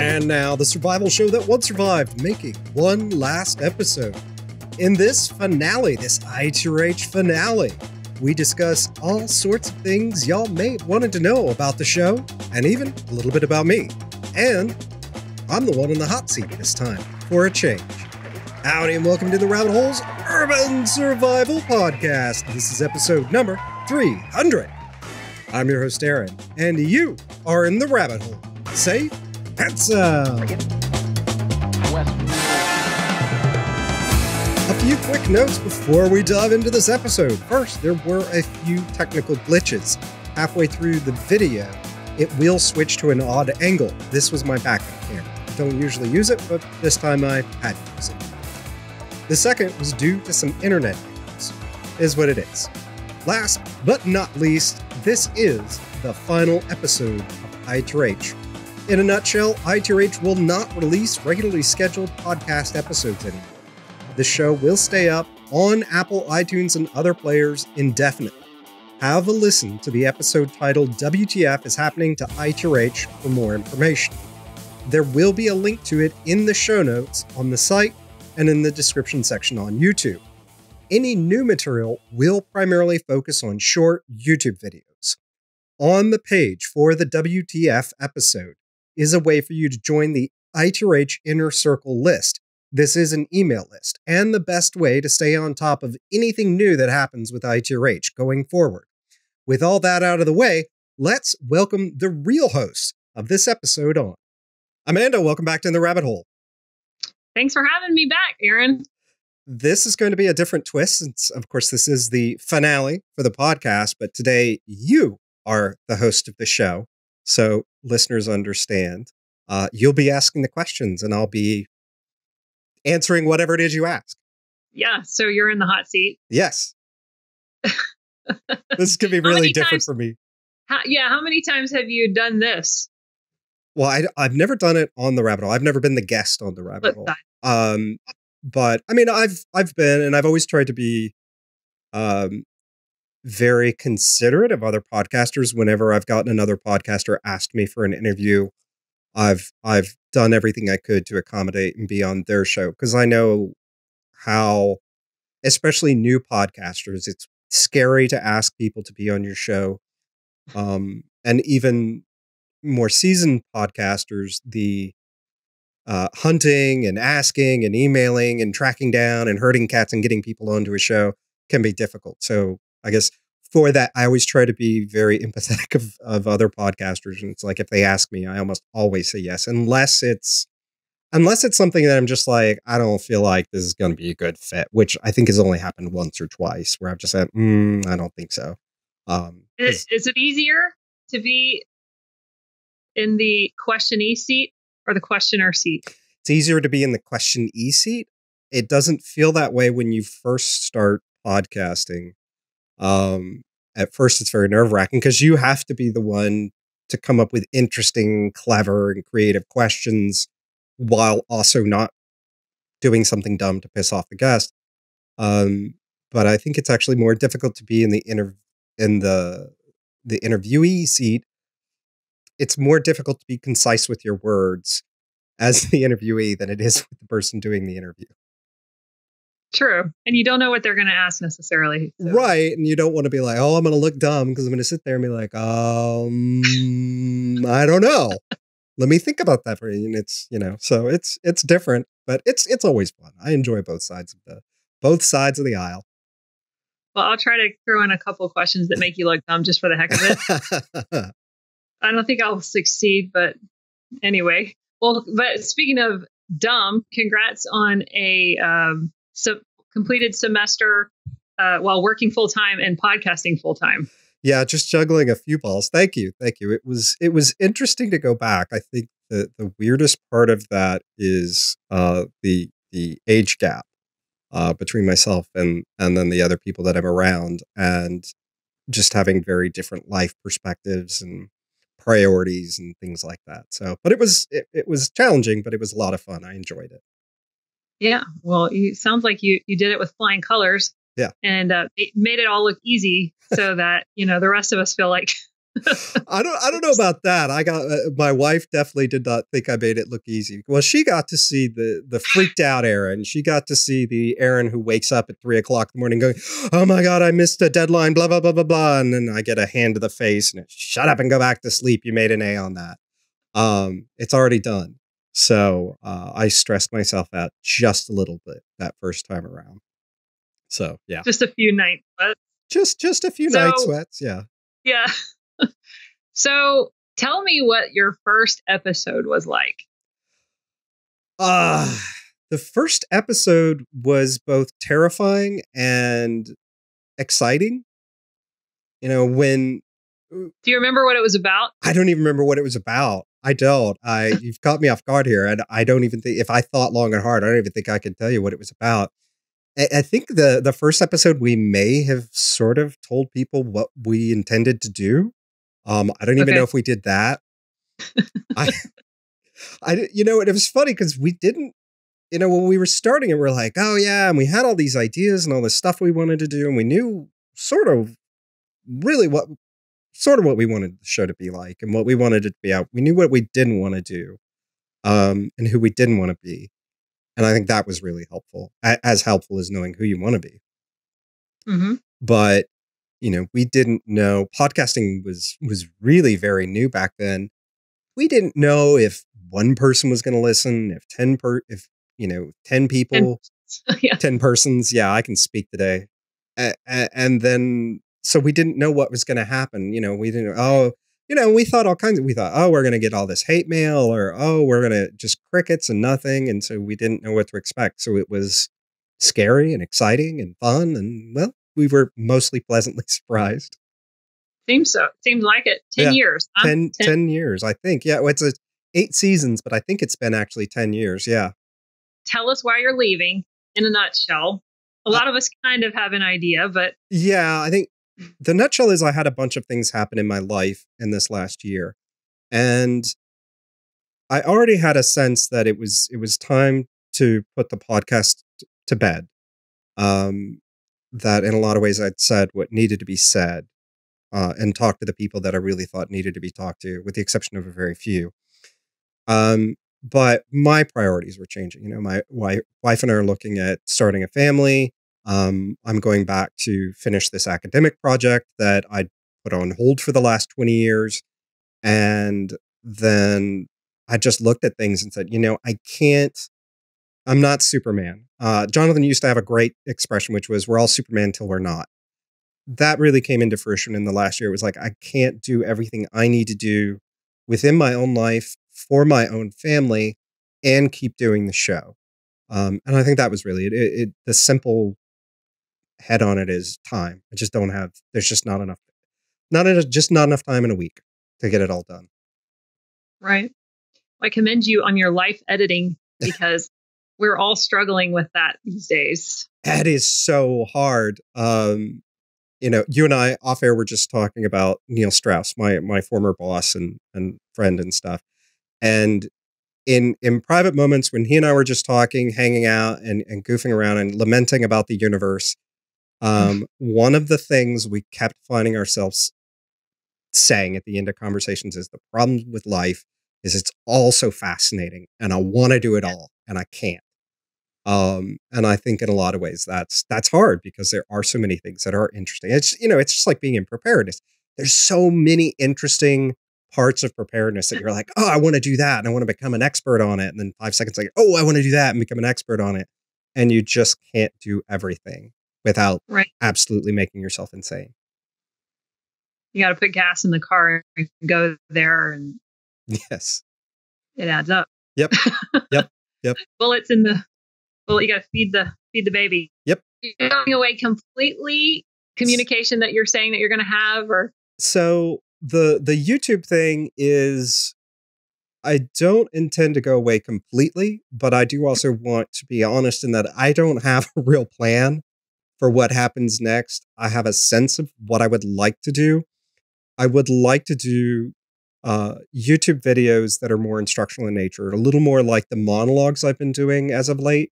And now the survival show that once survived, making one last episode. In this finale, this ITRH finale, we discuss all sorts of things y'all may have wanted to know about the show, and even a little bit about me. And I'm the one in the hot seat this time, for a change. Howdy and welcome to the Rabbit Hole's Urban Survival Podcast. This is episode number 300. I'm your host, Aaron, and you are in the Rabbit Hole. Safe and sound. A few quick notes before we dive into this episode. First, there were a few technical glitches. Halfway through the video, it will switch to an odd angle. This was my backup camera. I don't usually use it, but this time I had to use it. The second was due to some internet issues, is what it is. Last but not least, this is the final episode of ITRH. In a nutshell, ITRH will not release regularly scheduled podcast episodes anymore. The show will stay up on Apple, iTunes, and other players indefinitely. Have a listen to the episode titled WTF is Happening to ITRH for more information. There will be a link to it in the show notes on the site and in the description section on YouTube. Any new material will primarily focus on short YouTube videos. On the page for the WTF episode is a way for you to join the ITRH Inner Circle list. This is an email list and the best way to stay on top of anything new that happens with ITRH going forward. With all that out of the way, let's welcome the real host of this episode on. Amanda, welcome back to In the Rabbit Hole. Thanks for having me back, Aaron. This is going to be a different twist since, of course, this is the finale for the podcast, but today you are the host of the show, so listeners understand. You'll be asking the questions, and I'll be answering whatever it is you ask. Yeah, so you're in the hot seat. Yes. This could be really different for me. How many times have you done this? Well, I've never done it on the Rabbit Hole. I've never been the guest on the Rabbit Hole. But I mean, I've been, and I've always tried to be very considerate of other podcasters. Whenever I've gotten another podcaster asked me for an interview, I've done everything I could to accommodate and be on their show, because I know how, especially new podcasters, it's scary to ask people to be on your show. And even more seasoned podcasters, the hunting and asking and emailing and tracking down and herding cats and getting people onto a show can be difficult. So I guess for that, I always try to be very empathetic of other podcasters. And it's like, if they ask me, I almost always say yes, unless it's something that I'm just like, I don't feel like this is going to be a good fit, which I think has only happened once or twice where I've just said, I don't think so. Is it easier to be in the questionee seat or the questioner seat? It's easier to be in the questionee seat. It doesn't feel that way when you first start podcasting. At first it's very nerve wracking because you have to be the one to come up with interesting, clever and creative questions while also not doing something dumb to piss off the guest. But I think it's actually more difficult to be in the interviewee seat. It's more difficult to be concise with your words as the interviewee than it is with the person doing the interview. True. And you don't know what they're going to ask necessarily. So. Right. And you don't want to be like, oh, I'm going to look dumb because I'm going to sit there and be like, I don't know. Let me think about that for you. And it's, you know, so it's different, but it's always fun. I enjoy both sides of the aisle. Well, I'll try to throw in a couple of questions that make you look dumb just for the heck of it. I don't think I'll succeed, but anyway. Well, but speaking of dumb, congrats on a, completed semester while working full time and podcasting full time. Yeah, just juggling a few balls. Thank you. Thank you. It was interesting to go back. I think the weirdest part of that is the age gap between myself and then the other people that I'm around, and just having very different life perspectives and priorities and things like that. So, but it was challenging, but it was a lot of fun. I enjoyed it. Yeah, well, it sounds like you did it with flying colors. Yeah, and it made it all look easy so that, you know, the rest of us feel like I don't know about that. I got my wife definitely did not think I made it look easy. Well, she got to see the freaked out Aaron. She got to see the Aaron who wakes up at 3 o'clock in the morning going, "Oh my God, I missed a deadline, blah, blah, blah, blah, blah." And then I get a hand to the face and it's, "Shut up and go back to sleep. You made an A on that." It's already done. So I stressed myself out just a little bit that first time around. So yeah, just a few night sweats. Just a few night sweats. Yeah. Yeah. So tell me what your first episode was like. The first episode was both terrifying and exciting. You know, when... Do you remember what it was about? I don't even remember what it was about. I don't. You've caught me off guard here. And I don't even think, if I thought long and hard, I don't even think I can tell you what it was about. I think the first episode, we may have sort of told people what we intended to do. I don't even know if we did that. You know, and it was funny because we didn't, you know, when we were starting it, we're like, oh yeah. And we had all these ideas and all this stuff we wanted to do. And we knew sort of really what we wanted the show to be like and what we wanted it to be out. We knew what we didn't want to do, and who we didn't want to be. And I think that was really helpful, as helpful as knowing who you want to be. Mm-hmm. But you know, we didn't know, podcasting was really very new back then. We didn't know if one person was going to listen, if 10 people, 10 persons. Yeah, I can speak today. And then, so we didn't know what was going to happen. You know, we didn't, we thought all kinds of, oh, we're going to get all this hate mail, or, oh, we're going to just crickets and nothing. And so we didn't know what to expect. So it was scary and exciting and fun. And well, we were mostly pleasantly surprised. Seems so. Seems like it. 10 years. 10 years, I think. Yeah, well, it's 8 seasons, but I think it's been actually 10 years. Yeah. Tell us why you're leaving in a nutshell. A lot of us kind of have an idea, but... Yeah, I think the nutshell is I had a bunch of things happen in my life in this last year. And I already had a sense that it was time to put the podcast to bed. That in a lot of ways I'd said what needed to be said, and talked to the people that I really thought needed to be talked to, with the exception of a very few. But my priorities were changing. You know, my wife and I are looking at starting a family. I'm going back to finish this academic project that I put on hold for the last 20 years. And then I just looked at things and said, you know, I'm not Superman. Jonathan used to have a great expression, which was, we're all Superman till we're not. That really came into fruition in the last year. It was like, I can't do everything I need to do within my own life for my own family and keep doing the show. And I think that was really it. The simple head on it is time. I just don't have, there's just not enough time in a week to get it all done. Right. I commend you on your life editing, because we're all struggling with that these days. That is so hard. You know, you and I off air were just talking about Neil Strauss, my former boss and friend and stuff. And in private moments when he and I were just talking, hanging out and goofing around and lamenting about the universe, one of the things we kept finding ourselves saying at the end of conversations is, the problem with life is it's all so fascinating and I want to do it all and I can't. And I think in a lot of ways that's hard, because there are so many things that are interesting. It's, you know, it's just like being in preparedness. There's so many interesting parts of preparedness that you're like, oh, I want to do that and I want to become an expert on it. And then 5 seconds later, oh, I want to do that and become an expert on it. And you just can't do everything without absolutely making yourself insane. You got to put gas in the car and go there, and yes, it adds up. Yep. Yep. Bullets in the bullet. You got to feed the baby. Yep. You're going away completely. Communication that you're saying that you're going to have, or so the YouTube thing is, I don't intend to go away completely, but I do also want to be honest in that I don't have a real plan for what happens next. I have a sense of what I would like to do. I would like to do YouTube videos that are more instructional in nature, a little more like the monologues I've been doing as of late,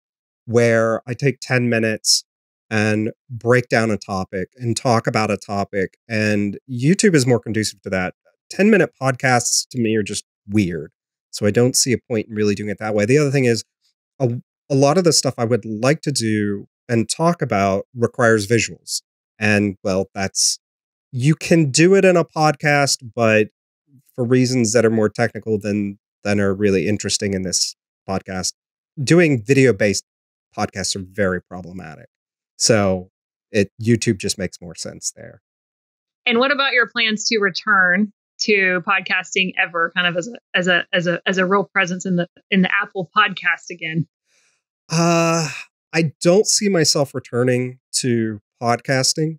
where I take 10 minutes and break down a topic and talk about a topic. And YouTube is more conducive to that. 10-minute podcasts to me are just weird. So I don't see a point in really doing it that way. The other thing is a lot of the stuff I would like to do and talk about requires visuals. And well, that's, you can do it in a podcast, but for reasons that are more technical than are really interesting in this podcast, doing video-based podcasts are very problematic. So YouTube just makes more sense there. And what about your plans to return to podcasting ever, kind of as a real presence in the Apple podcast again? I don't see myself returning to podcasting.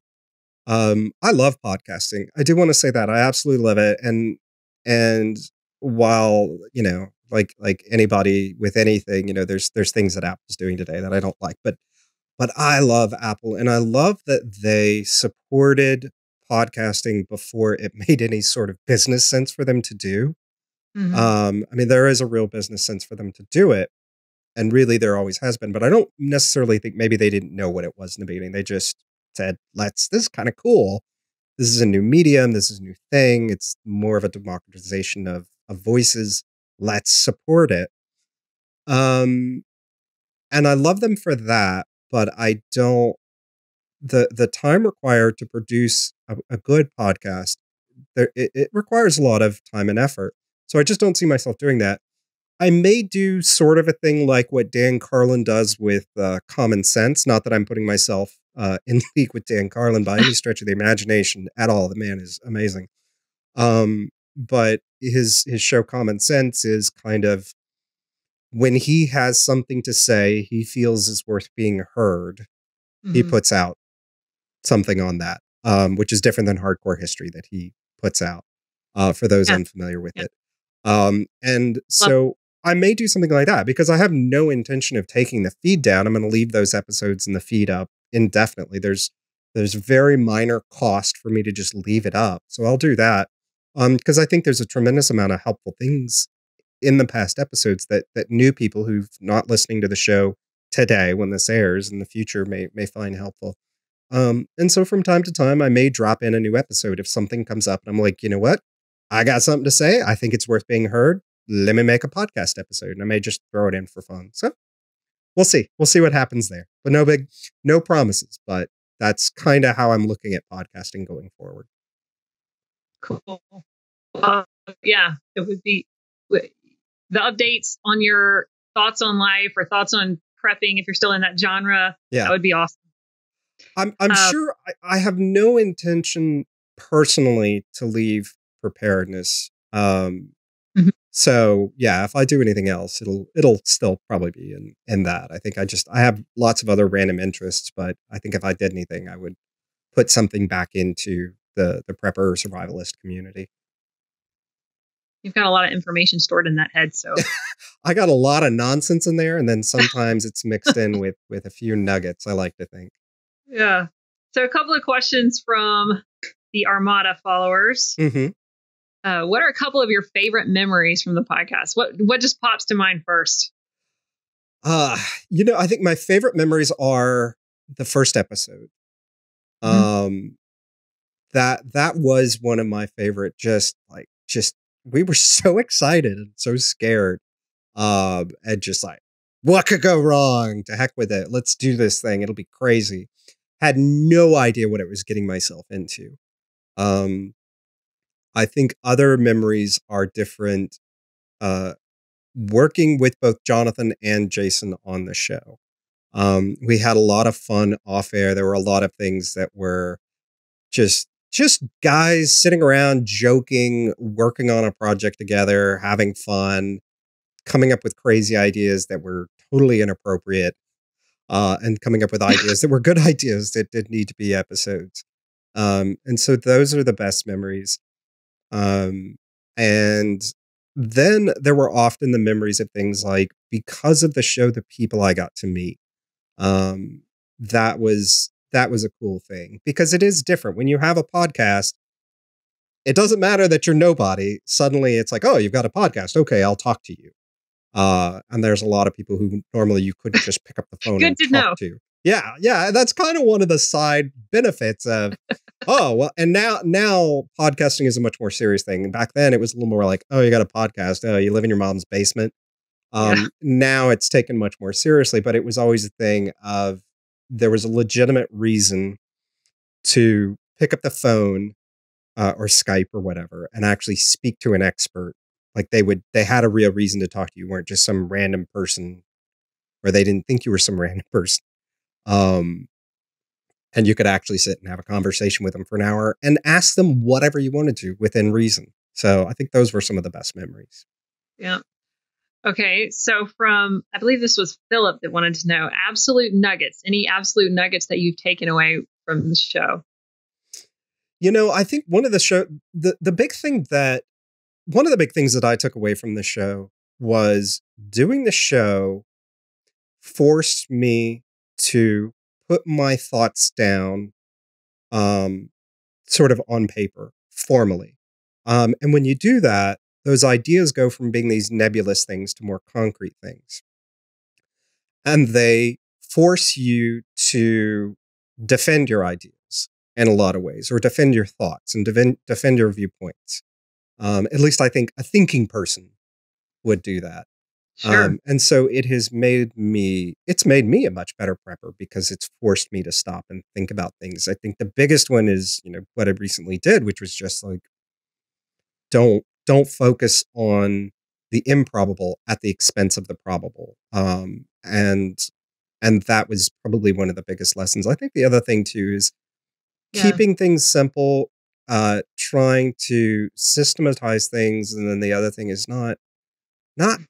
I love podcasting. I do want to say that I absolutely love it. And while, you know, like anybody with anything, you know, there's things that Apple's doing today that I don't like, but I love Apple, and I love that they supported podcasting before it made any sort of business sense for them to do. Mm-hmm. I mean, there is a real business sense for them to do it. And really there always has been, but I don't necessarily think maybe they didn't know what it was in the beginning. They just said, this is kind of cool. This is a new medium. This is a new thing. It's more of a democratization of voices. Let's support it. And I love them for that, but I don't, the time required to produce a good podcast, it requires a lot of time and effort. So I just don't see myself doing that. I may do sort of a thing like what Dan Carlin does with Common Sense. Not that I'm putting myself in league with Dan Carlin by any stretch of the imagination at all. The man is amazing. But his show Common Sense is kind of, when he has something to say he feels is worth being heard, mm-hmm. he puts out something on that, which is different than Hardcore History that he puts out, for those unfamiliar with it. And so I may do something like that, because I have no intention of taking the feed down. I'm going to leave those episodes in the feed up indefinitely. There's very minor cost for me to just leave it up. So I'll do that. Because I think there's a tremendous amount of helpful things in the past episodes that new people who've not listening to the show today, when this airs in the future, may find helpful. And so from time to time, I may drop in a new episode if something comes up and I'm like, you know what? I got something to say. I think it's worth being heard. Let me make a podcast episode, and I may just throw it in for fun. So we'll see. We'll see what happens there. But no promises, but that's kind of how I'm looking at podcasting going forward. Cool. Yeah, it would be the updates on your thoughts on life or thoughts on prepping. If you're still in that genre, yeah. That would be awesome. I'm sure I have no intention personally to leave preparedness. So yeah, if I do anything else, it'll still probably be in that. I think I have lots of other random interests, but I think if I did anything, I would put something back into the prepper or survivalist community. You've got a lot of information stored in that head. So I got a lot of nonsense in there. And then sometimes it's mixed in with a few nuggets, I like to think. Yeah. So a couple of questions from the Armada followers. Mm-hmm. What are a couple of your favorite memories from the podcast? What just pops to mind first? You know, I think my favorite memories are the first episode. Mm-hmm. That was one of my favorite, just we were so excited and so scared. And just like, what could go wrong? To heck with it. Let's do this thing. It'll be crazy. Had no idea what I was getting myself into. I think other memories are different, working with both Jonathan and Jason on the show. We had a lot of fun off air. There were a lot of things that were just guys sitting around, joking, working on a project together, having fun, coming up with crazy ideas that were totally inappropriate, and coming up with ideas that were good ideas that did need to be episodes. And so those are the best memories. And then there were often the memories of things like, because of the show, the people I got to meet, that was a cool thing, because it is different when you have a podcast. It doesn't matter that you're nobody. Suddenly it's like, oh, you've got a podcast. Okay. I'll talk to you. And there's a lot of people who normally you couldn't just pick up the phone and talk to. Yeah, yeah, that's kind of one of the side benefits of, oh, well, and now podcasting is a much more serious thing. And back then it was a little more like, oh, you got a podcast. Oh, you live in your mom's basement. Yeah. Now it's taken much more seriously, but it was always a thing of there was a legitimate reason to pick up the phone or Skype or whatever and actually speak to an expert. Like they had a real reason to talk to you. You weren't just some random person, or they didn't think you were some random person. And you could actually sit and have a conversation with them for an hour and ask them whatever you wanted to within reason. So I think those were some of the best memories. Yeah. Okay. So from, I believe this was Philip that wanted to know absolute nuggets, any absolute nuggets that you've taken away from the show? You know, I think one of the show, one of the big things that I took away from the show was doing the show forced me to put my thoughts down sort of on paper, formally. And when you do that, those ideas go from being these nebulous things to more concrete things. And they force you to defend your ideas in a lot of ways, or defend your thoughts and defend your viewpoints. At least I think a thinking person would do that. Sure. And so it has made me, it's made me a much better prepper because it's forced me to stop and think about things. I think the biggest one is, you know, what I recently did, which was just like, don't focus on the improbable at the expense of the probable. And that was probably one of the biggest lessons. I think the other thing too is keeping things simple, trying to systematize things. And then the other thing is not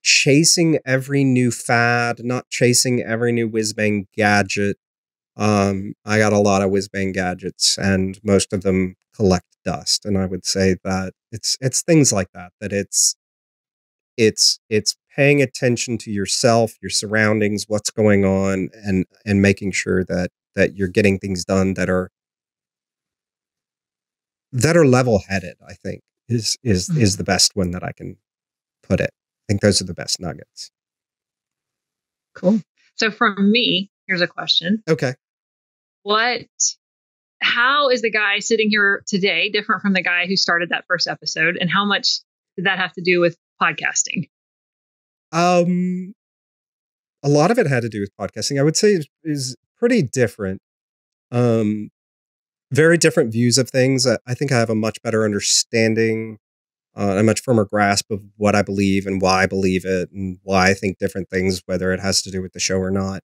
chasing every new fad, not chasing every new whiz-bang gadget. I got a lot of whiz-bang gadgets, and most of them collect dust. And I would say that it's things like that, that it's paying attention to yourself, your surroundings, what's going on, and making sure that you're getting things done that are level-headed, I think, is the best one that I can put it. I think those are the best nuggets. Cool. So from me, here's a question. Okay. How is the guy sitting here today different from the guy who started that first episode? And how much did that have to do with podcasting? A lot of it had to do with podcasting. I would say is pretty different. Very different views of things. I think I have a much better understanding, a much firmer grasp of what I believe and why I believe it and why I think different things, whether it has to do with the show or not.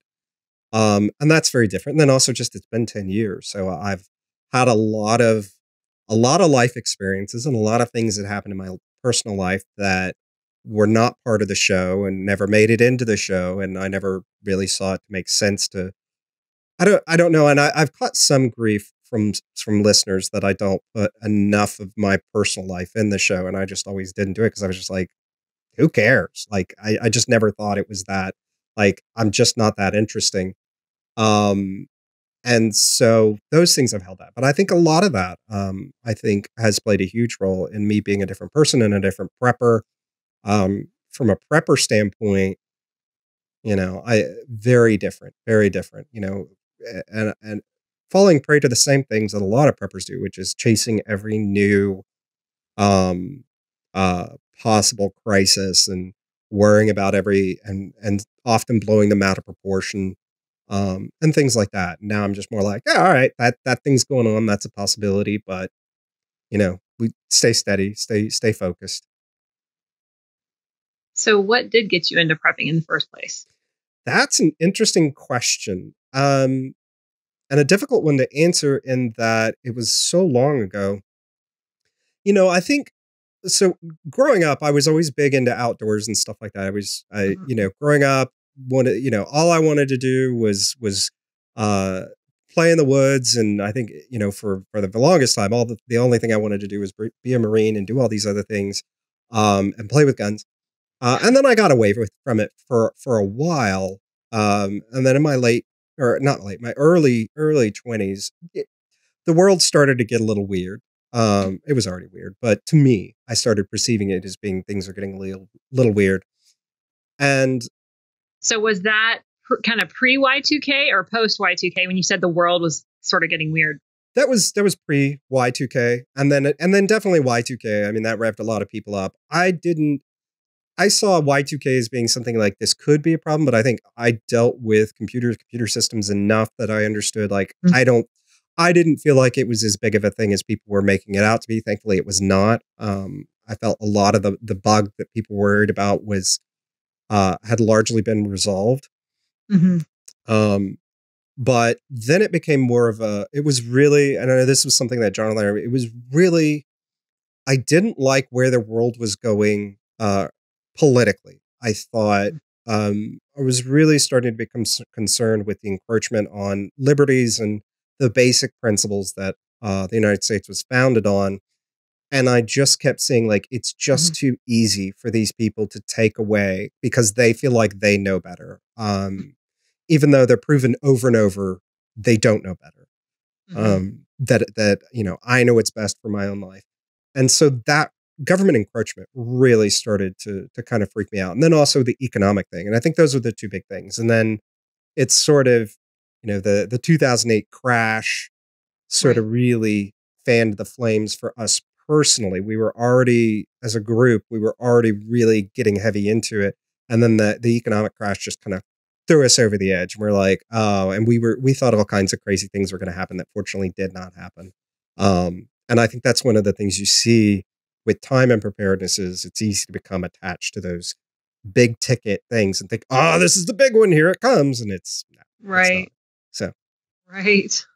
And that's very different. And then also just, it's been 10 years. So I've had a lot of life experiences and a lot of things that happened in my personal life that were not part of the show and never made it into the show. And I never really saw it to make sense to, I don't know. And I've caught some grief from listeners that I don't put enough of my personal life in the show. And I just always didn't do it because I was just like, who cares? Like, I just never thought it was that, like, I'm just not that interesting. And so those things have held that. But I think a lot of that, I think has played a huge role in me being a different person and a different prepper. From a prepper standpoint, you know, very different, you know, and falling prey to the same things that a lot of preppers do, which is chasing every new possible crisis and worrying about and often blowing them out of proportion and things like that. Now I'm just more like, yeah, all right, that thing's going on. That's a possibility, but you know, we stay steady, stay focused. So what did get you into prepping in the first place? That's an interesting question. And a difficult one to answer in that it was so long ago. You know, I think, so growing up, I was always big into outdoors and stuff like that. You know, growing up, all I wanted to do was play in the woods. And I think, you know, for the longest time, the only thing I wanted to do was be a Marine and do all these other things, and play with guns. And then I got away from it for a while. And then in my early 20s, the world started to get a little weird. It was already weird, but to me, I started perceiving it as being, things are getting a little weird. And so was that kind of pre Y2K or post Y2K when you said the world was sort of getting weird? That was pre Y2K, and then definitely Y2K. I mean, that revved a lot of people up. I saw Y2K as being something like, this could be a problem, but I think I dealt with computer systems enough that I understood, like, mm-hmm. I didn't feel like it was as big of a thing as people were making it out to be. Thankfully, it was not. I felt a lot of the bug that people worried about was had largely been resolved. Mm-hmm. But then it became more of a, it was really, and I know this was something that John and I, it was really, I didn't like where the world was going politically. I thought, I was really starting to become concerned with the encroachment on liberties and the basic principles that the United States was founded on. And I just kept seeing, like, it's just mm-hmm. too easy for these people to take away because they feel like they know better. Even though they're proven over and over, they don't know better. Mm-hmm. That, you know, I know what's best for my own life. And so that government encroachment really started to kind of freak me out. And then also the economic thing. And I think those are the two big things. And then it's sort of, you know, the 2008 crash sort right. of really fanned the flames for us personally. We were already, as a group, we were already really getting heavy into it. And then the economic crash just kind of threw us over the edge. And we're like, oh, and we thought all kinds of crazy things were going to happen that fortunately did not happen. And I think that's one of the things you see with time and preparedness is it's easy to become attached to those big ticket things and think, oh, this is the big one. Here it comes. And it's right. It's not. So. Right.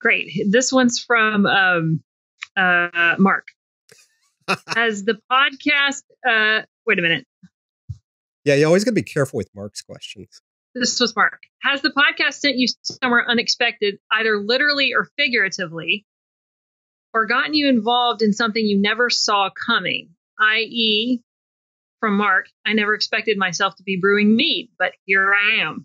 Great. This one's from Mark. As the podcast, wait a minute. Yeah, you always got to be careful with Mark's questions. This was Mark. Has the podcast sent you somewhere unexpected, either literally or figuratively, or gotten you involved in something you never saw coming? I.e., from Mark, I never expected myself to be brewing mead, but here I am.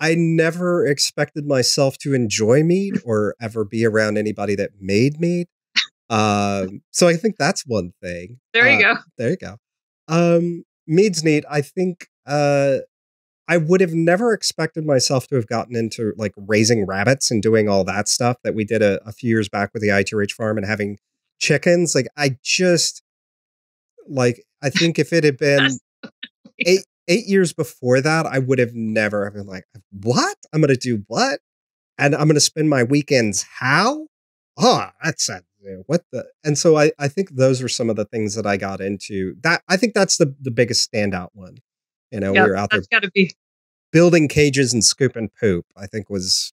I never expected myself to enjoy mead or ever be around anybody that made mead. So I think that's one thing. There you go. There you go. Mead's neat. I think, I would have never expected myself to have gotten into like raising rabbits and doing all that stuff that we did a few years back with the ITRH farm and having chickens. Like, I just like, I think if it had been eight years before that, I would have never been like, what? I'm going to do what? And I'm going to spend my weekends. How? Oh, that's sad. What the? And so I think those are some of the things that I got into. That I think that's the biggest standout one. You know, yeah, we were out there building cages and scooping poop, I think was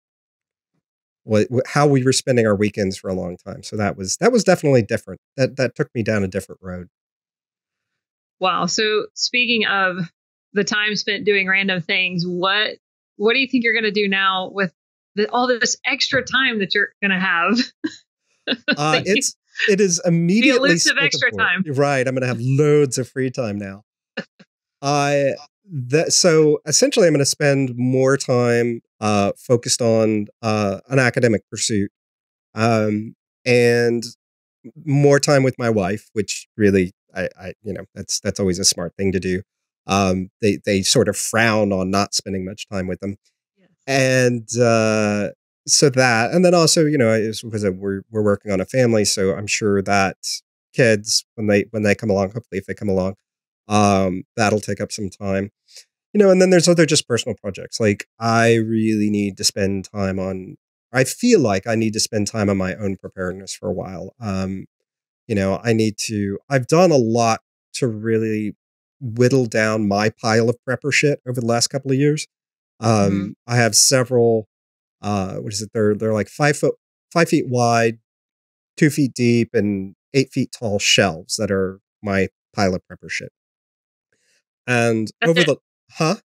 how we were spending our weekends for a long time. So that was definitely different. That took me down a different road. Wow. So speaking of the time spent doing random things, what do you think you're going to do now with all this extra time that you're going to have? It is immediately extra time. Right. I'm going to have loads of free time now. So essentially I'm going to spend more time, focused on, an academic pursuit, and more time with my wife, which really, I you know, that's always a smart thing to do. They sort of frown on not spending much time with them. Yes. And, so that, and then also, you know, it's because we're working on a family, so I'm sure that kids, when they come along, hopefully if they come along, that'll take up some time, you know. And then there's other just personal projects. Like, I really need to spend time on, I feel like I need to spend time on my own preparedness for a while. You know, I've done a lot to really whittle down my pile of prepper shit over the last couple of years. Mm-hmm. I have several, what is it? They're like 5 feet wide, 2 feet deep, and 8 feet tall shelves that are my pile of prepper shit. And that's over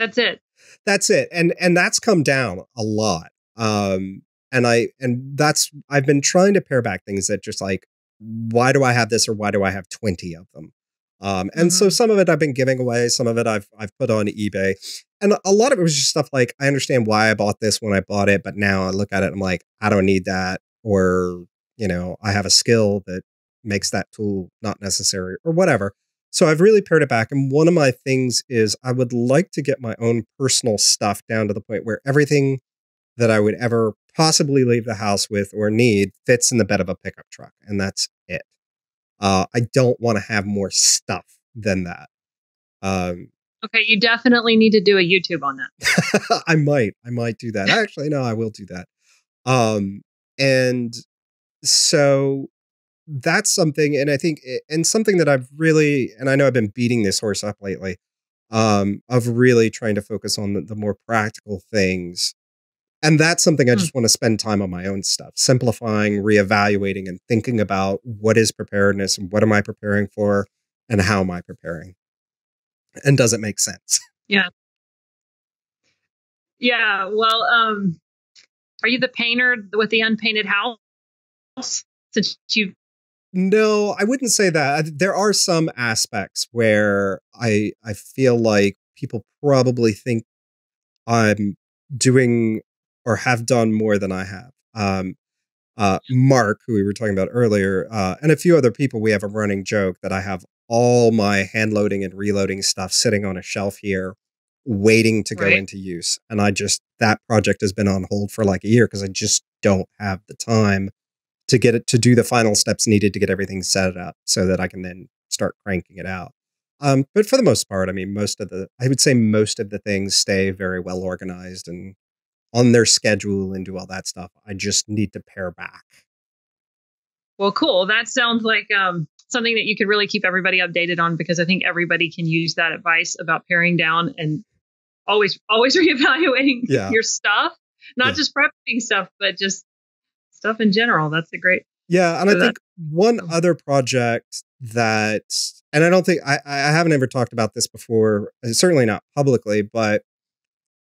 it. That's it. And that's come down a lot. I've been trying to pare back things that just like, why do I have this or why do I have 20 of them? And mm-hmm. so some of it I've been giving away, some of it I've put on eBay. And a lot of it was just stuff like, I understand why I bought this when I bought it, but now I look at it and I'm like, I don't need that. Or, you know, I have a skill that makes that tool not necessary or whatever. So I've really pared it back. And one of my things is I would like to get my own personal stuff down to the point where everything that I would ever possibly leave the house with or need fits in the bed of a pickup truck. And that's it. I don't want to have more stuff than that. Okay, you definitely need to do a YouTube on that. I might do that. Actually, no, I will do that. And so that's something, and I think, and something that I've really, and I know I've been beating this horse up lately, of really trying to focus on the more practical things. And that's something I just want to spend time on my own stuff, simplifying, reevaluating, and thinking about what is preparedness and what am I preparing for and how am I preparing? And does it make sense? Yeah. Yeah. Well, are you the painter with the unpainted house? Since you... No, I wouldn't say that. There are some aspects where I feel like people probably think I'm doing or have done more than I have. Mark, who we were talking about earlier, and a few other people, we have a running joke that I have all my hand loading and reloading stuff sitting on a shelf here waiting to go into use. And I just, that project has been on hold for like a year because I just don't have the time to get it, to do the final steps needed to get everything set up so that I can then start cranking it out. But for the most part, I mean, I would say most of the things stay very well organized and on their schedule and do all that stuff. I just need to pare back. Well, cool. That sounds like, something that you could really keep everybody updated on, because I think everybody can use that advice about paring down and always reevaluating your stuff, not just prepping stuff, but just stuff in general. That's a great. Yeah. And I think one other project that, and I don't think I haven't ever talked about this before, certainly not publicly, but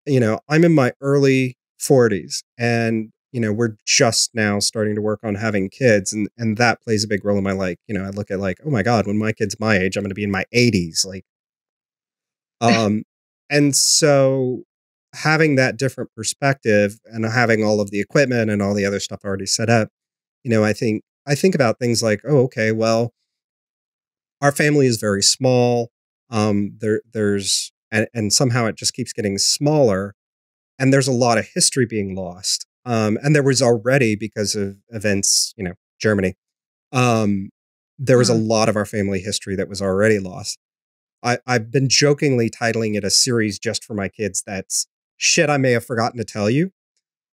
you know, I'm in my early 40s and you know, we're just now starting to work on having kids, and that plays a big role in my, like, you know, I look at like, oh my God, when my kid's my age, I'm going to be in my 80s. Like, and so having that different perspective and having all of the equipment and all the other stuff already set up, you know, I think about things like, oh, okay, well, our family is very small. There's, and somehow it just keeps getting smaller, and there's a lot of history being lost. And there was already, because of events, you know, Germany, there was a lot of our family history that was already lost. I've been jokingly titling it a series just for my kids. That's shit I may have forgotten to tell you.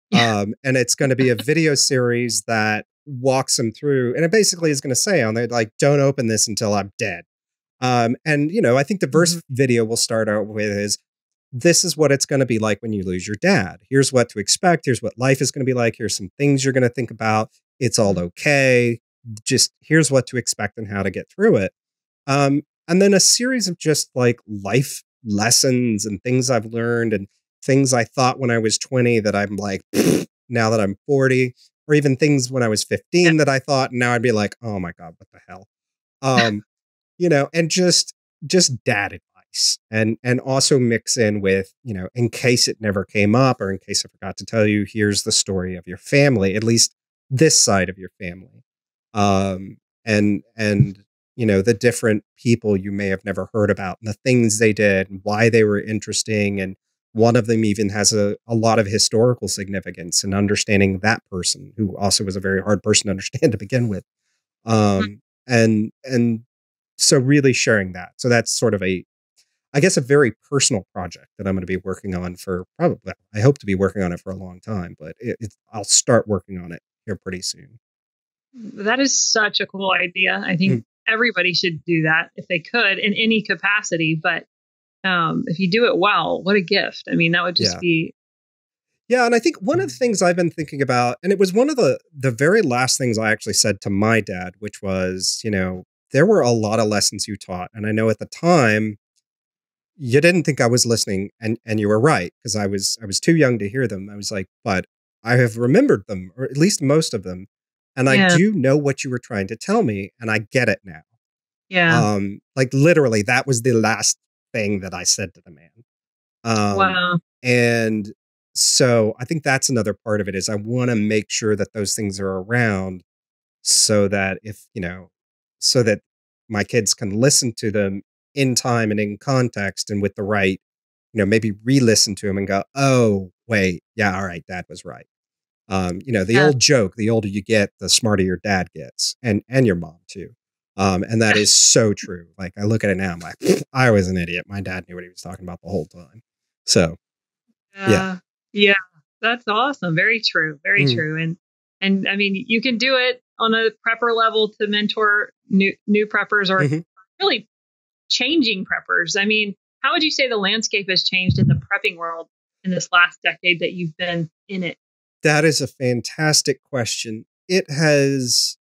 Yeah. And it's going to be a video series that walks them through. And it basically is going to say on there, like, don't open this until I'm dead. And, you know, I think the first video we'll start out with is, this is what it's going to be like when you lose your dad. Here's what to expect. Here's what life is going to be like. Here's some things you're going to think about. It's all okay. Just here's what to expect and how to get through it. And then a series of just like life lessons and things I've learned and things I thought when I was 20 that I'm like, now that I'm 40, or even things when I was 15 that I thought, now I'd be like, oh my God, what the hell? You know, and just dad advice. And also mix in with, you know, in case it never came up or in case I forgot to tell you, here's the story of your family, at least this side of your family. And, you know, the different people you may have never heard about and the things they did and why they were interesting. And one of them even has a lot of historical significance, and understanding that person who also was a very hard person to understand to begin with. And so really sharing that. So that's sort of I guess a very personal project that I'm going to be working on for probably, I hope to be working on it for a long time, but I'll start working on it here pretty soon. That is such a cool idea. I think everybody should do that if they could, in any capacity, but if you do it well, what a gift. I mean, that would just be. Yeah. And I think one of the things I've been thinking about, and it was one of the very last things I actually said to my dad, which was, you know, there were a lot of lessons you taught. And I know at the time, you didn't think I was listening, and you were right, because I was too young to hear them. I was like, but I have remembered them, or at least most of them. And I do know what you were trying to tell me, and I get it now. Yeah. Like literally that was the last thing that I said to the man. Wow. And so I think that's another part of it, is I want to make sure that those things are around so that my kids can listen to them in time and in context and with the right, you know, maybe re-listen to them and go, oh, wait, yeah, all right, dad was right. You know, the old joke, the older you get, the smarter your dad gets, and your mom too. And that is so true. Like, I look at it now, I'm like, I was an idiot. My dad knew what he was talking about the whole time. So, yeah, that's awesome. Very true. Very true. And I mean, you can do it on a prepper level to mentor new preppers or really changing preppers. I mean, how would you say the landscape has changed in the prepping world in this last decade that you've been in it? That is a fantastic question. It has,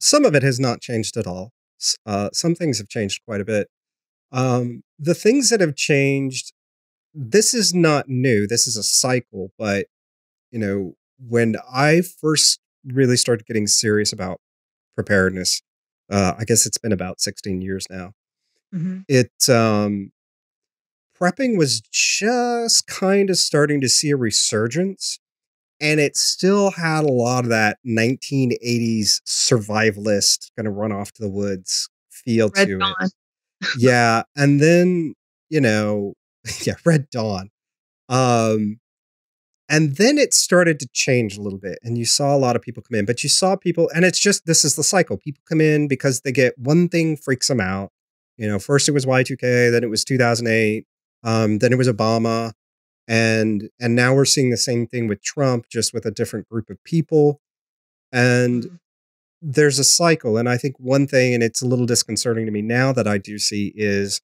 some of it has not changed at all. Some things have changed quite a bit. The things that have changed, this is not new. This is a cycle, but you know, when I first really started getting serious about preparedness, I guess it's been about 16 years now. Prepping was just kind of starting to see a resurgence, and it still had a lot of that 1980s survivalist going to run off to the woods feel to it. Yeah. And then, you know, Red Dawn. And then it started to change a little bit, and you saw a lot of people come in, but you saw people, and it's just, this is the cycle. People come in because they get one thing freaks them out. You know, first it was Y2K, then it was 2008, then it was Obama. And now we're seeing the same thing with Trump, just with a different group of people. And there's a cycle. And I think one thing, and it's a little disconcerting to me now that I do see, is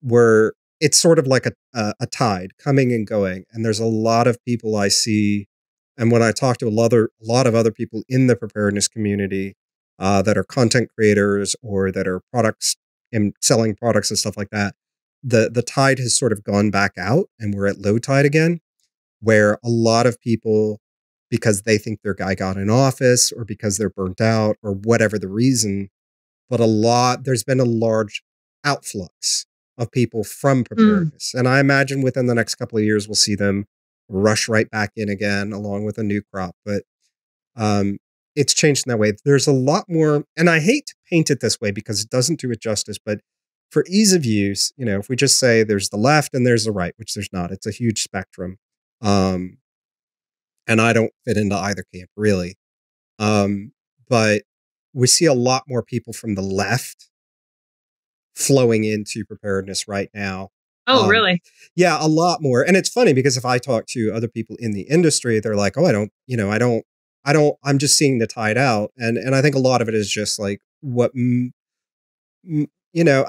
where it's sort of like a tide coming and going. And there's a lot of people I see. And when I talk to a lot of other people in the preparedness community that are content creators or that are products and selling products and stuff like that, the tide has sort of gone back out, and we're at low tide again, where a lot of people, because they think their guy got in office or because they're burnt out or whatever the reason, but there's been a large outflux of people from preparedness. And I imagine within the next couple of years, we'll see them rush right back in again, along with a new crop. But it's changed in that way. There's a lot more, and I hate to paint it this way because it doesn't do it justice, but for ease of use, you know, if we just say there's the left and there's the right, which there's not, it's a huge spectrum. And I don't fit into either camp, really. But we see a lot more people from the left flowing into preparedness right now. Oh, really? Yeah, a lot more. And it's funny because if I talk to other people in the industry, they're like, oh, I'm just seeing the tide out. And I think a lot of it is just like what, you know,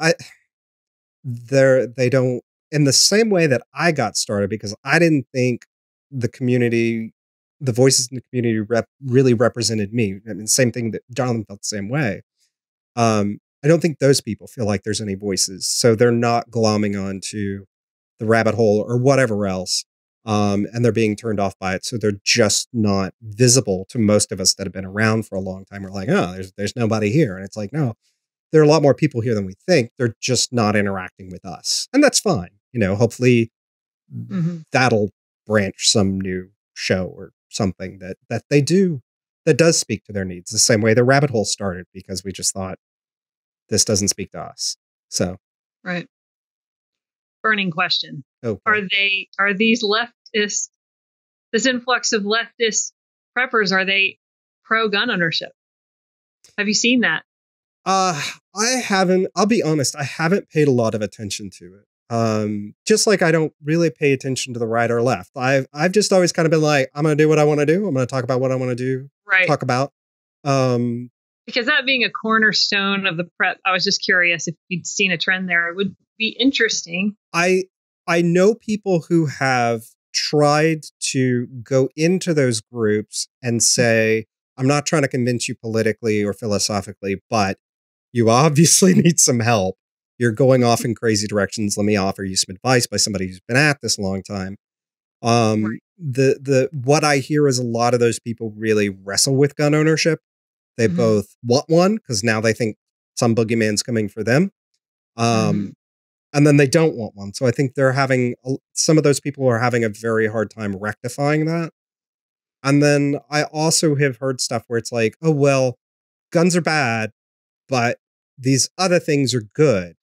they don't, in the same way that I got started, because I didn't think the community, the voices in the community really represented me. I mean, same thing that Jonathan felt the same way. I don't think those people feel like there's any voices. So they're not glomming onto the rabbit hole or whatever else. And they're being turned off by it. So they're just not visible to most of us that have been around for a long time. We're like, oh, there's nobody here. And it's like, no, there are a lot more people here than we think. They're just not interacting with us. And that's fine. You know, hopefully that'll branch some new show or something that they do, that does speak to their needs. The same way the rabbit hole started, because we just thought, this doesn't speak to us. So, right. Burning question. Okay. Are these leftists, this influx of leftist preppers, are they pro gun ownership? Have you seen that? I haven't, I'll be honest. I haven't paid a lot of attention to it. Just like I don't really pay attention to the right or left. I've just always kind of been like, I'm going to do what I want to do. I'm going to talk about what I want to do. Right. Talk about, because that being a cornerstone of the prep, I was just curious if you'd seen a trend there. It would be interesting. I know people who have tried to go into those groups and say, I'm not trying to convince you politically or philosophically, but you obviously need some help. You're going off in crazy directions. Let me offer you some advice by somebody who's been at this a long time. Right. What I hear is a lot of those people really wrestle with gun ownership. They both want one because now they think some boogeyman's coming for them. And then they don't want one. So I think they're having, some of those people are having a very hard time rectifying that. And then I also have heard stuff where it's like, oh, well, guns are bad, but these other things are good.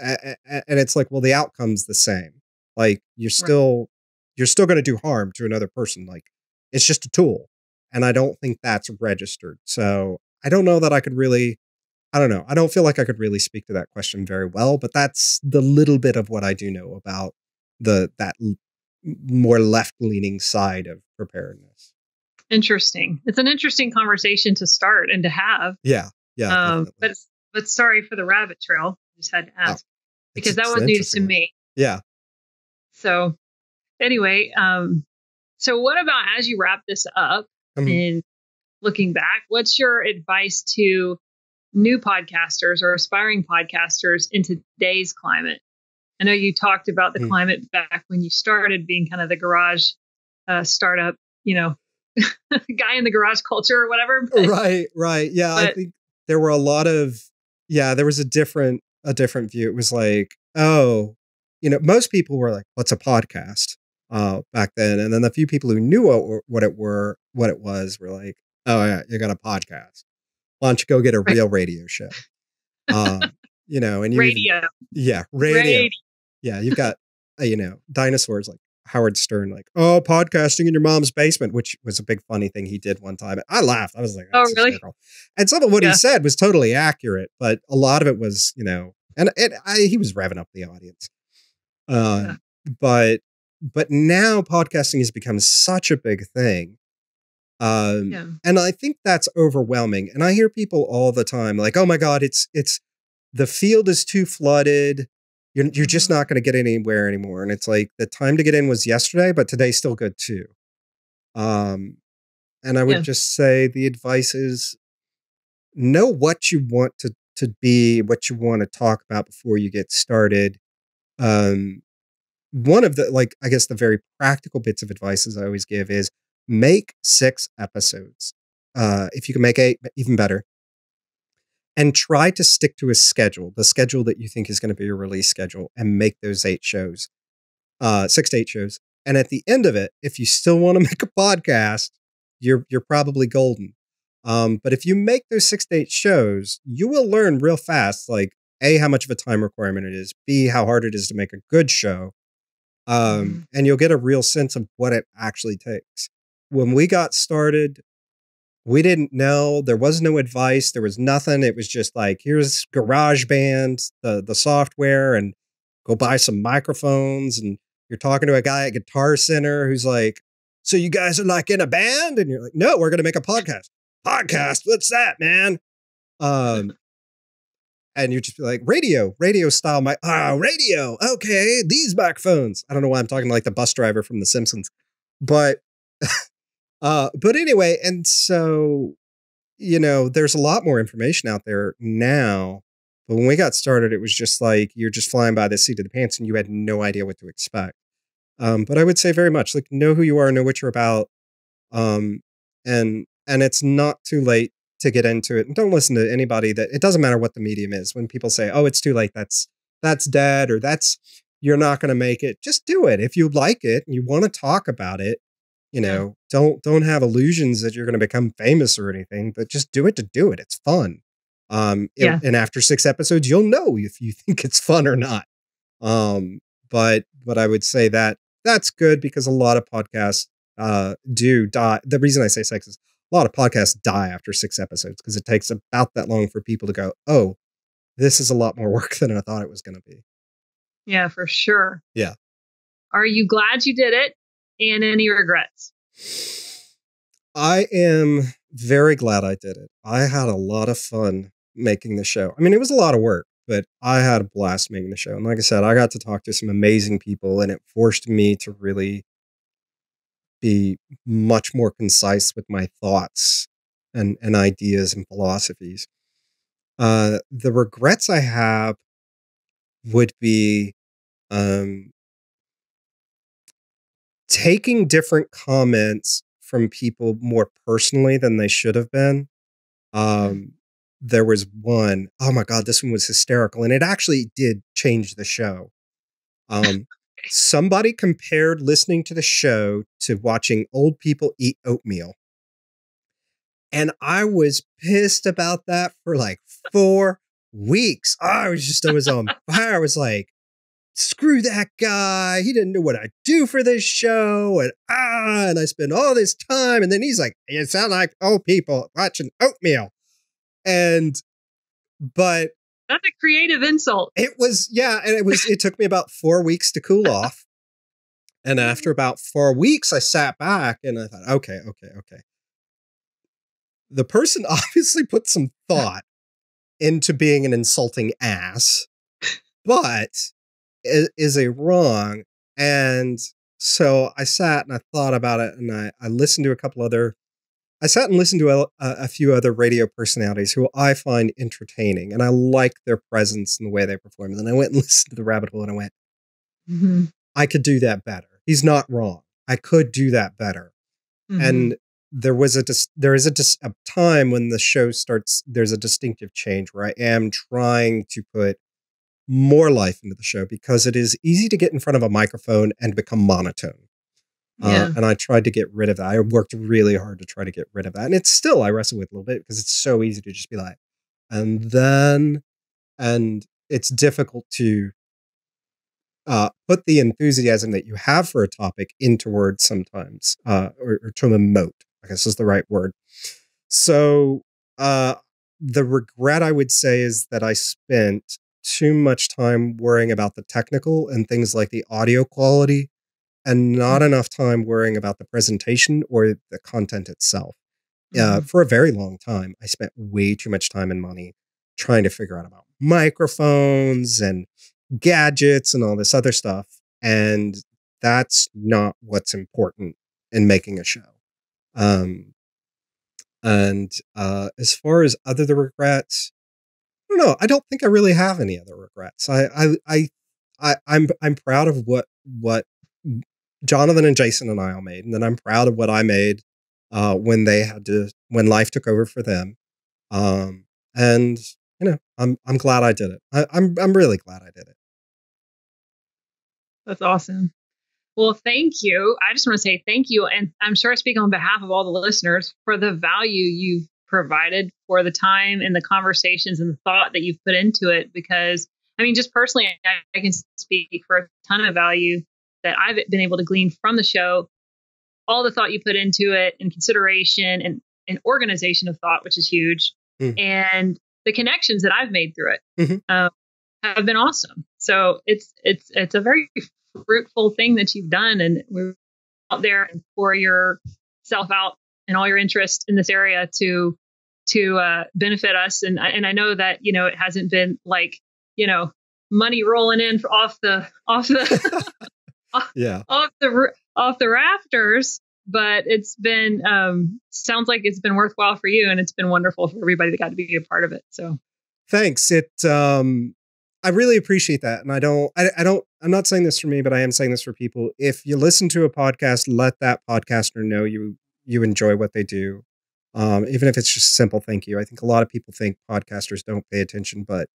And it's like, well, the outcome's the same. Like you're still going to do harm to another person. Like it's just a tool. And I don't think that's registered. So I don't know that I could really, I don't know. I don't feel like I could really speak to that question very well, but that's the little bit of what I do know about that more left-leaning side of preparedness. Interesting. It's an interesting conversation to start and to have. Yeah. Yeah. But sorry for the rabbit trail. I just had to ask because that was news to me. Yeah. So anyway, so what about, as you wrap this up and looking back, what's your advice to new podcasters or aspiring podcasters in today's climate? I know you talked about the climate back when you started, being kind of the garage startup, you know, guy in the garage culture or whatever. But, right. Yeah. But, I think there were a lot of, there was a different view. It was like, oh, you know, most people were like, what's a podcast back then? And then the few people who knew what it was were like, oh yeah, you got a podcast. Why don't you go get a real radio show? You know, and you radio. Yeah, you've got, you know, dinosaurs like Howard Stern, like, oh, podcasting in your mom's basement, which was a big funny thing he did one time. I laughed. I was like, oh, really? And some of what he said was totally accurate, but a lot of it was, you know, and he was revving up the audience. But now podcasting has become such a big thing. And I think that's overwhelming. And I hear people all the time like, oh my God, the field is too flooded. You're just not going to get anywhere anymore. And it's like the time to get in was yesterday, but today's still good too. And I would just say the advice is know what you want to be, what you want to talk about before you get started. One of the, like, I guess the very practical bits of advice I always give is make 6 episodes. If you can make 8, even better. And try to stick to a schedule, the schedule that you think is going to be your release schedule, and make those 8 shows, 6 to 8 shows. And at the end of it, if you still want to make a podcast, you're probably golden. But if you make those 6 to 8 shows, you will learn real fast, like A, how much of a time requirement it is, B, how hard it is to make a good show. And you'll get a real sense of what it actually takes. When we got started, we didn't know. There was no advice. There was nothing. It was just like, here's GarageBand, the software, and go buy some microphones. And you're talking to a guy at Guitar Center who's like, so you guys are like in a band? And you're like, no, we're going to make a podcast. Podcast? What's that, man? And you're just like, radio style. Radio. Okay. These microphones. I don't know why I'm talking like the bus driver from The Simpsons, but anyway, and so, you know, there's a lot more information out there now, but when we got started, it was just like, you're just flying by the seat of the pants and you had no idea what to expect. But I would say very much like, know who you are, know what you're about. And it's not too late to get into it, and don't listen to anybody that, it doesn't matter what the medium is. When people say, oh, it's too late, that's dead, or that's, you're not going to make it. Just do it. if you like it and you want to talk about it, you know, don't have illusions that you're going to become famous or anything, but just do it to do it. It's fun. And after 6 episodes, you'll know if you think it's fun or not. But I would say that that's good, because a lot of podcasts do die. The reason I say 6 is a lot of podcasts die after 6 episodes, because it takes about that long for people to go, oh, this is a lot more work than I thought it was going to be. Yeah, for sure. Yeah. Are you glad you did it? And any regrets? I am very glad I did it. I had a lot of fun making the show. I mean, it was a lot of work, but I had a blast making the show. And like I said, I got to talk to some amazing people, and it forced me to really be much more concise with my thoughts and ideas and philosophies. The regrets I have would be, taking different comments from people more personally than they should have been. There was one, oh my God, this one was hysterical. And it actually did change the show. Somebody compared listening to the show to watching old people eat oatmeal. And I was pissed about that for like 4 weeks. I was on fire. I was like, screw that guy. He didn't know what I do for this show. And and I spend all this time. And then he's like, you sound like old people watching oatmeal. And, but that's a creative insult. It was, yeah. And it was, it took me about 4 weeks to cool off. And after about 4 weeks, I sat back and I thought, okay, okay, okay. The person obviously put some thought into being an insulting ass, but is a wrong. And so I sat and I thought about it, and I listened to a couple other, I sat and listened to a few other radio personalities who I find entertaining, and I like their presence and the way they perform. And then I went and listened to The Rabbit Hole, and I went, mm-hmm. I could do that better. He's not wrong. I could do that better. Mm-hmm. And there was a time when the show starts, there's a distinctive change where I am trying to put more life into the show, because it is easy to get in front of a microphone and become monotone. Yeah. And I tried to get rid of that. I worked really hard to try to get rid of that. And it's still, I wrestle with a little bit, because it's so easy to just be like, and then, and it's difficult to put the enthusiasm that you have for a topic into words sometimes, or to emote, I guess is the right word. So the regret I would say is that I spent too much time worrying about the technical and things like the audio quality, and not enough time worrying about the presentation or the content itself. For a very long time, I spent way too much time and money trying to figure out about microphones and gadgets and all this other stuff. And that's not what's important in making a show. As far as the regrets, I don't know. I don't think I really have any other regrets. I'm proud of what Jonathan and Jason and I all made, and then I'm proud of what I made when life took over for them. And you know, I'm glad I did it. I'm really glad I did it. That's awesome. Well, thank you. I just want to say thank you, and I'm sure I speak on behalf of all the listeners for the value you've provided, for the time and the conversations and the thought that you've put into it. Because I mean, just personally, I can speak for a ton of value that I've been able to glean from the show, all the thought you put into it and consideration and organization of thought, which is huge. Mm. And the connections that I've made through it have been awesome. So it's a very fruitful thing that you've done. And we're out there and pour yourself out and all your interest in this area to benefit us. And I know that, you know, it hasn't been like, you know, money rolling in off the rafters, but it's been, sounds like it's been worthwhile for you, and it's been wonderful for everybody that got to be a part of it. So thanks. I really appreciate that. And I'm not saying this for me, but I am saying this for people. If you listen to a podcast, let that podcaster know you enjoy what they do. Even if it's just simple, thank you. I think a lot of people think podcasters don't pay attention, but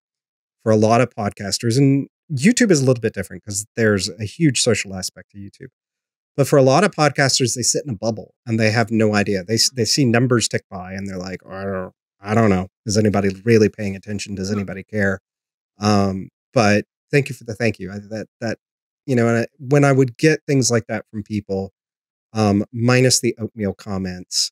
for a lot of podcasters, and YouTube is a little bit different because there's a huge social aspect to YouTube. But for a lot of podcasters, they sit in a bubble and they have no idea. They see numbers tick by and they're like, oh, I don't know. Is anybody really paying attention? Does anybody care? But thank you for the thank you. That you know, and when I would get things like that from people, minus the oatmeal comments,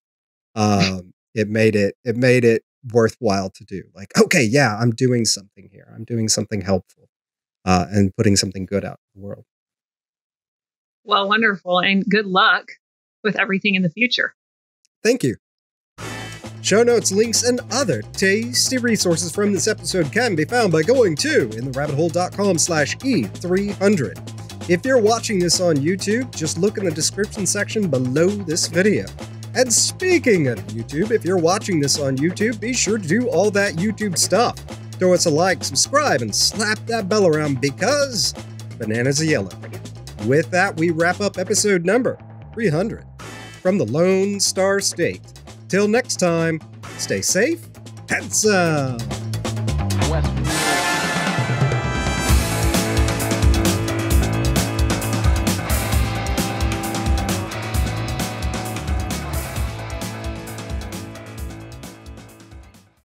it made it worthwhile to do. Like, okay, yeah, I'm doing something here. I'm doing something helpful, and putting something good out in the world. Well, wonderful. And good luck with everything in the future. Thank you. Show notes, links, and other tasty resources from this episode can be found by going to intherabbithole.com/E300. If you're watching this on YouTube, just look in the description section below this video. And speaking of YouTube, if you're watching this on YouTube, be sure to do all that YouTube stuff. Throw us a like, subscribe, and slap that bell around, because bananas are yellow. With that, we wrap up episode number 300 from the Lone Star State. Till next time, stay safe, handsome.